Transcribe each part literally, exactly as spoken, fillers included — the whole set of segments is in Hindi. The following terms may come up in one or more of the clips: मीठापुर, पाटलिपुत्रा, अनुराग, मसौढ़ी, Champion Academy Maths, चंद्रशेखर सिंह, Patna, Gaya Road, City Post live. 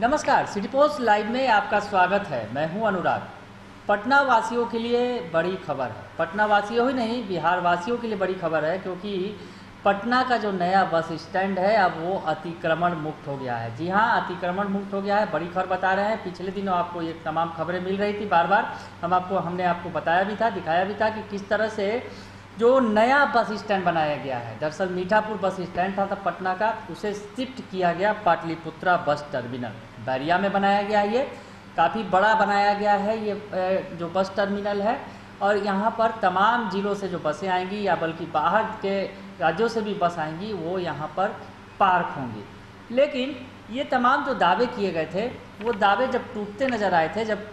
नमस्कार, सिटी पोस्ट लाइव में आपका स्वागत है। मैं हूं अनुराग। पटना वासियों के लिए बड़ी खबर है, पटना वासियों ही नहीं बिहार वासियों के लिए बड़ी खबर है, क्योंकि पटना का जो नया बस स्टैंड है अब वो अतिक्रमण मुक्त हो गया है। जी हां, अतिक्रमण मुक्त हो गया है। बड़ी खबर बता रहे हैं। पिछले दिनों आपको ये तमाम खबरें मिल रही थी, बार बार हम आपको हमने आपको बताया भी था, दिखाया भी था कि किस तरह से जो नया बस स्टैंड बनाया गया है। दरअसल मीठापुर बस स्टैंड था तब पटना का, उसे शिफ्ट किया गया पाटलिपुत्रा बस टर्मिनल बैरिया में बनाया गया। ये काफ़ी बड़ा बनाया गया है ये जो बस टर्मिनल है, और यहाँ पर तमाम जिलों से जो बसें आएंगी या बल्कि बाहर के राज्यों से भी बस आएंगी वो यहाँ पर पार्क होंगी। लेकिन ये तमाम जो दावे किए गए थे वो दावे जब टूटते नज़र आए थे, जब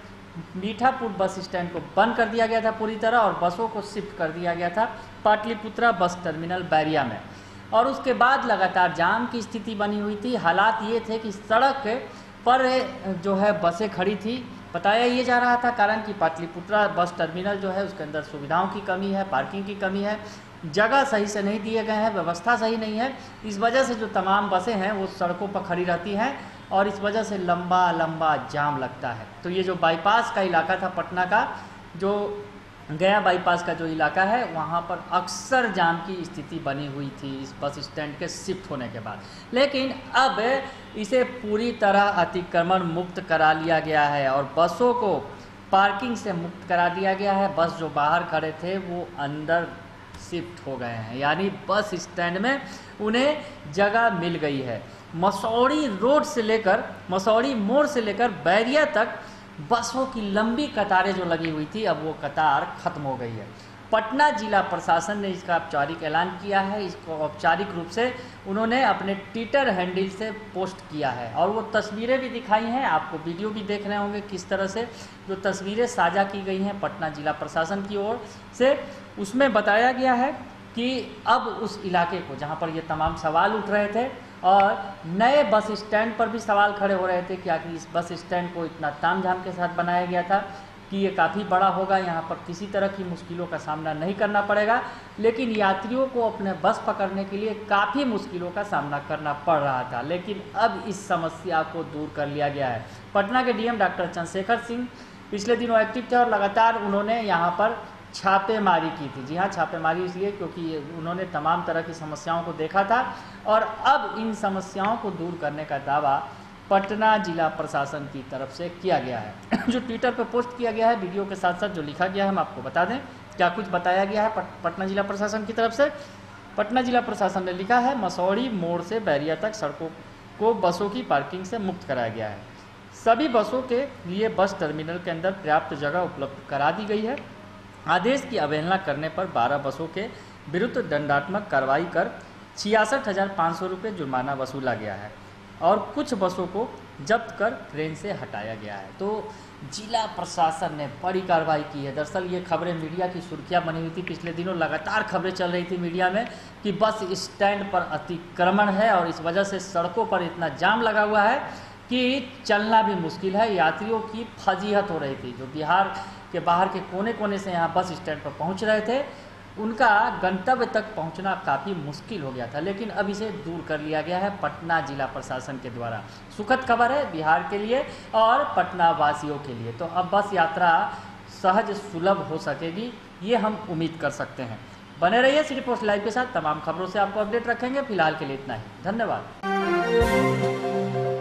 मीठापुर बस स्टैंड को बंद कर दिया गया था पूरी तरह और बसों को शिफ्ट कर दिया गया था पाटलिपुत्रा बस टर्मिनल बैरिया में, और उसके बाद लगातार जाम की स्थिति बनी हुई थी। हालात ये थे कि सड़क पर जो है बसें खड़ी थी। बताया ये जा रहा था कारण कि पाटलिपुत्रा बस टर्मिनल जो है उसके अंदर सुविधाओं की कमी है, पार्किंग की कमी है, जगह सही से नहीं दिए गए हैं, व्यवस्था सही नहीं है। इस वजह से जो तमाम बसें हैं वो सड़कों पर खड़ी रहती हैं और इस वजह से लंबा लंबा जाम लगता है। तो ये जो बाईपास का इलाका था पटना का, जो गया बाईपास का जो इलाका है, वहाँ पर अक्सर जाम की स्थिति बनी हुई थी इस बस स्टैंड के शिफ्ट होने के बाद। लेकिन अब इसे पूरी तरह अतिक्रमण मुक्त करा लिया गया है और बसों को पार्किंग से मुक्त करा दिया गया है। बस जो बाहर खड़े थे वो अंदर शिफ्ट हो गए हैं, यानी बस स्टैंड में उन्हें जगह मिल गई है। मसौढ़ी रोड से लेकर मसौढ़ी मोड़ से लेकर बैरिया तक बसों की लंबी कतारें जो लगी हुई थी अब वो कतार खत्म हो गई है। पटना जिला प्रशासन ने इसका औपचारिक ऐलान किया है। इसको औपचारिक रूप से उन्होंने अपने ट्विटर हैंडल से पोस्ट किया है और वो तस्वीरें भी दिखाई हैं आपको, वीडियो भी देख रहे होंगे किस तरह से जो तस्वीरें साझा की गई हैं पटना जिला प्रशासन की ओर से। उसमें बताया गया है कि अब उस इलाके को जहाँ पर ये तमाम सवाल उठ रहे थे और नए बस स्टैंड पर भी सवाल खड़े हो रहे थे कि आखिर इस बस स्टैंड को इतना तामझाम के साथ बनाया गया था कि ये काफ़ी बड़ा होगा, यहाँ पर किसी तरह की मुश्किलों का सामना नहीं करना पड़ेगा, लेकिन यात्रियों को अपने बस पकड़ने के लिए काफ़ी मुश्किलों का सामना करना पड़ रहा था। लेकिन अब इस समस्या को दूर कर लिया गया है। पटना के डीएम डॉक्टर चंद्रशेखर सिंह पिछले दिनों एक्टिव थे और लगातार उन्होंने यहाँ पर छापेमारी की थी। जी हाँ, छापेमारी इसलिए क्योंकि उन्होंने तमाम तरह की समस्याओं को देखा था और अब इन समस्याओं को दूर करने का दावा पटना जिला प्रशासन की तरफ से किया गया है। जो ट्विटर पर पोस्ट किया गया है वीडियो के साथ साथ जो लिखा गया है हम आपको बता दें क्या कुछ बताया गया है पटना जिला प्रशासन की तरफ से। पटना जिला प्रशासन ने लिखा है, मसौढ़ी मोड़ से बैरिया तक सड़कों को बसों की पार्किंग से मुक्त कराया गया है। सभी बसों के लिए बस टर्मिनल के अंदर पर्याप्त जगह उपलब्ध करा दी गई है। आदेश की अवहेलना करने पर बारह बसों के विरुद्ध दंडात्मक कार्रवाई कर छियासठ हज़ार पाँच सौ रुपये जुर्माना वसूला गया है और कुछ बसों को जब्त कर ट्रेन से हटाया गया है। तो जिला प्रशासन ने बड़ी कार्रवाई की है। दरअसल ये खबरें मीडिया की सुर्खियां बनी हुई थी पिछले दिनों, लगातार खबरें चल रही थी मीडिया में कि बस स्टैंड पर अतिक्रमण है और इस वजह से सड़कों पर इतना जाम लगा हुआ है कि चलना भी मुश्किल है। यात्रियों की फजीहत हो रही थी। जो बिहार के बाहर के कोने कोने से यहाँ बस स्टैंड पर पहुँच रहे थे उनका गंतव्य तक पहुंचना काफ़ी मुश्किल हो गया था, लेकिन अब इसे दूर कर लिया गया है पटना जिला प्रशासन के द्वारा। सुखद खबर है बिहार के लिए और पटना वासियों के लिए। तो अब बस यात्रा सहज सुलभ हो सकेगी, ये हम उम्मीद कर सकते हैं। बने रहिए सिटी पोस्ट लाइव के साथ, तमाम खबरों से आपको अपडेट रखेंगे। फिलहाल के लिए इतना ही, धन्यवाद।